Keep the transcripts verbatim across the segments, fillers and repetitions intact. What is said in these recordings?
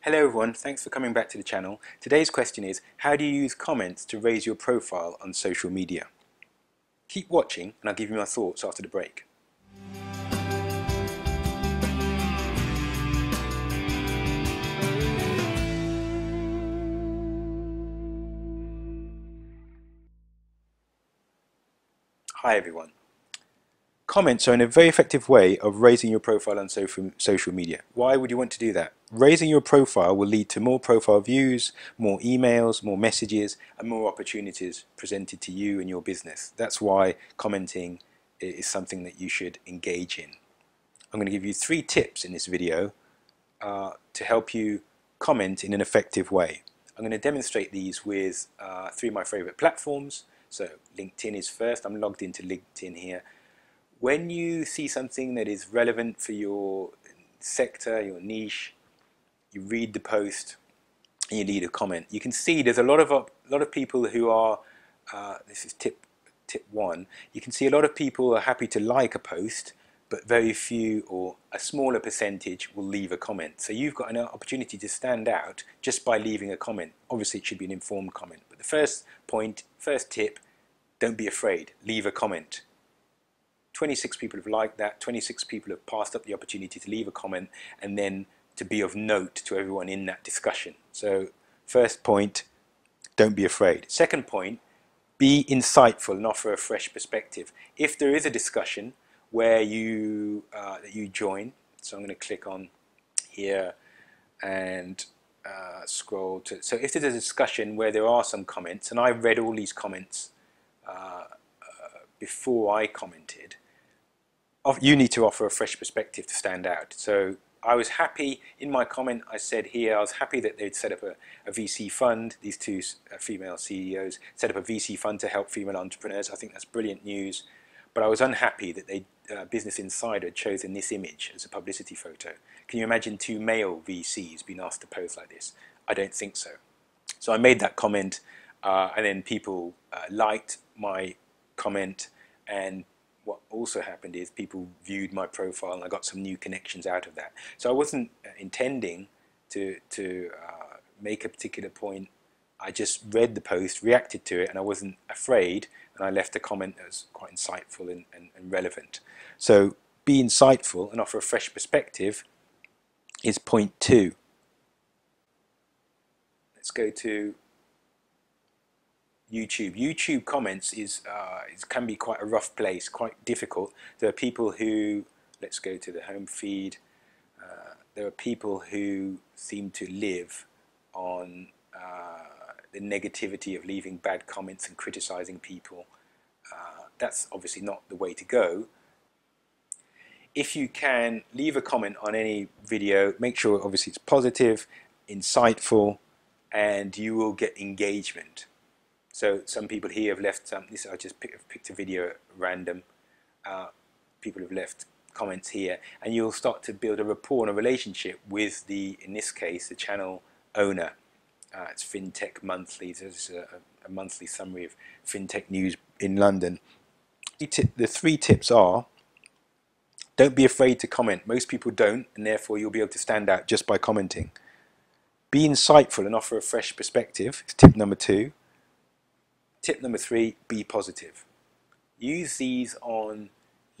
Hello everyone, thanks for coming back to the channel. Today's question is, how do you use comments to raise your profile on social media? Keep watching and I'll give you my thoughts after the break. Hi everyone. Comments are a very effective way of raising your profile on social, social media. Why would you want to do that? Raising your profile will lead to more profile views, more emails, more messages, and more opportunities presented to you and your business. That's why commenting is something that you should engage in. I'm going to give you three tips in this video uh, to help you comment in an effective way. I'm going to demonstrate these with uh, three of my favorite platforms. So LinkedIn is first. I'm logged into LinkedIn here. When you see something that is relevant for your sector, your niche, you read the post and you leave a comment. You can see there's a lot of a lot of people who are. Uh, this is tip tip one. You can see a lot of people are happy to like a post, but very few or a smaller percentage will leave a comment. So you've got an opportunity to stand out just by leaving a comment. Obviously it should be an informed comment. But the first point, first tip, don't be afraid, leave a comment. twenty-six people have liked that, twenty-six people have passed up the opportunity to leave a comment and then to be of note to everyone in that discussion. So first point, don't be afraid. Second point, be insightful and offer a fresh perspective. If there is a discussion where you uh, that you join. So I'm going to click on here and uh, scroll to. So if there's a discussion where there are some comments, and I read all these comments uh, uh, before I commented, you need to offer a fresh perspective to stand out. So I was happy in my comment. I said here I was happy that they'd set up a, a V C fund. These two uh, female C E Os set up a V C fund to help female entrepreneurs. I think that's brilliant news. But I was unhappy that they, uh, Business Insider had chosen this image as a publicity photo. Can you imagine two male V Cs being asked to pose like this? I don't think so. So I made that comment, uh, and then people uh, liked my comment. And what also happened is people viewed my profile, and I got some new connections out of that. So I wasn't uh, intending to, to uh, make a particular point. I just read the post, reacted to it, and I wasn't afraid, and I left a comment that was quite insightful and, and, and relevant. So be insightful and offer a fresh perspective is point two. Let's go to YouTube. YouTube comments is, uh, is can be quite a rough place, quite difficult. There are people who, let's go to the home feed, uh, there are people who seem to live on uh, the negativity of leaving bad comments and criticizing people. Uh, that's obviously not the way to go. If you can leave a comment on any video, make sure obviously it's positive, insightful, and you will get engagement. So some people here have left, um, this I just pick, picked a video at random, uh, people have left comments here, and you'll start to build a rapport and a relationship with the, in this case, the channel owner. Uh, it's FinTech Monthly. There's a, a monthly summary of FinTech news in London. The three tips are, don't be afraid to comment. Most people don't, and therefore you'll be able to stand out just by commenting. Be insightful and offer a fresh perspective. It's tip number two. Tip number three, be positive. Use these on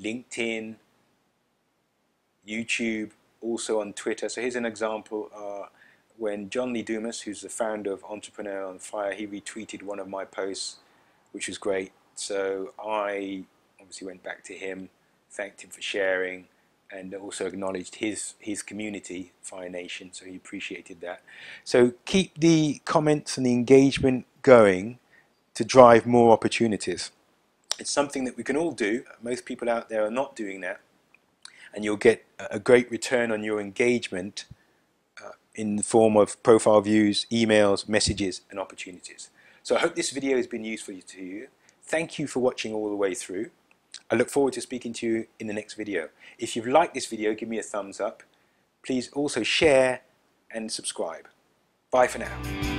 LinkedIn, YouTube, also on Twitter. So here's an example. Uh, When John Lee Dumas, who's the founder of Entrepreneur on Fire, he retweeted one of my posts, which was great. So I obviously went back to him, thanked him for sharing, and also acknowledged his, his community, Fire Nation, so he appreciated that. So keep the comments and the engagement going to drive more opportunities. It's something that we can all do. Most people out there are not doing that, and you'll get a great return on your engagement in the form of profile views, emails, messages, and opportunities. So I hope this video has been useful to you. Thank you for watching all the way through. I look forward to speaking to you in the next video. If you've liked this video, give me a thumbs up. Please also share and subscribe. Bye for now.